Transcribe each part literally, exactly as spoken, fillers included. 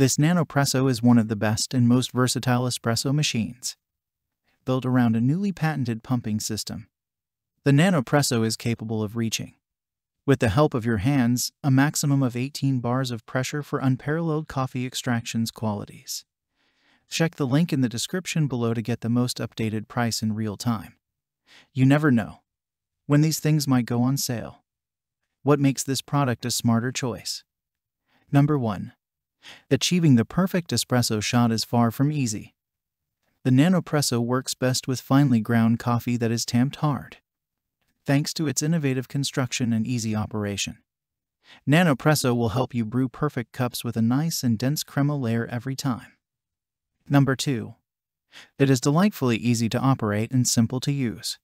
This Nanopresso is one of the best and most versatile espresso machines, built around a newly patented pumping system. The Nanopresso is capable of reaching, with the help of your hands, a maximum of eighteen bars of pressure for unparalleled coffee extractions qualities. Check the link in the description below to get the most updated price in real time. You never know when these things might go on sale. What makes this product a smarter choice? Number one. Achieving the perfect espresso shot is far from easy. The Nanopresso works best with finely ground coffee that is tamped hard, thanks to its innovative construction and easy operation. Nanopresso will help you brew perfect cups with a nice and dense crema layer every time. Number two. It is delightfully easy to operate and simple to use.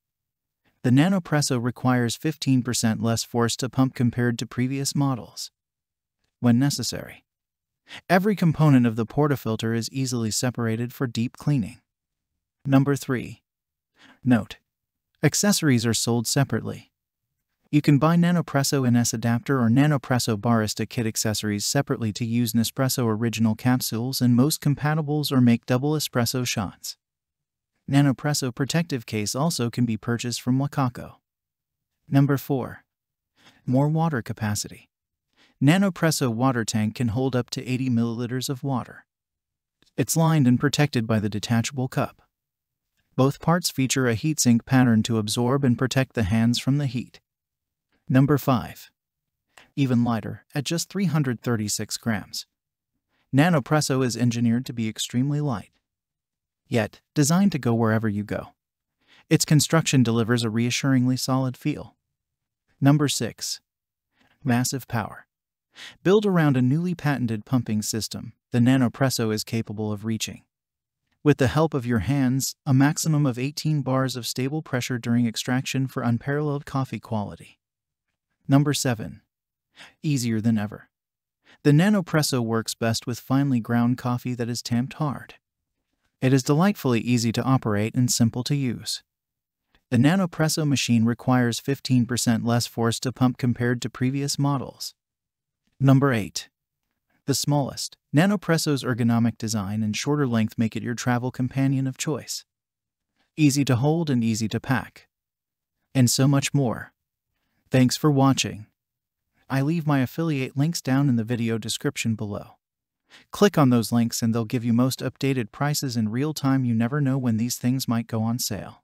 The Nanopresso requires fifteen percent less force to pump compared to previous models, when necessary. Every component of the portafilter is easily separated for deep cleaning. Number three. Note: accessories are sold separately. You can buy Nanopresso N S Adapter or Nanopresso Barista Kit accessories separately to use Nespresso original capsules and most compatibles or make double espresso shots. Nanopresso protective case also can be purchased from Wacaco. Number four. More water capacity. Nanopresso water tank can hold up to eighty milliliters of water. It's lined and protected by the detachable cup. Both parts feature a heatsink pattern to absorb and protect the hands from the heat. Number five. Even lighter, at just three hundred thirty-six grams. Nanopresso is engineered to be extremely light, yet designed to go wherever you go. Its construction delivers a reassuringly solid feel. Number six. Massive power. Built around a newly patented pumping system, the Nanopresso is capable of reaching, with the help of your hands, a maximum of eighteen bars of stable pressure during extraction for unparalleled coffee quality. Number seven. Easier than ever. The Nanopresso works best with finely ground coffee that is tamped hard. It is delightfully easy to operate and simple to use. The Nanopresso machine requires fifteen percent less force to pump compared to previous models. Number eight. The smallest. Nanopresso's ergonomic design and shorter length make it your travel companion of choice. Easy to hold and easy to pack, and so much more. Thanks for watching. I leave my affiliate links down in the video description below. Click on those links and they'll give you most updated prices in real time. You never know when these things might go on sale.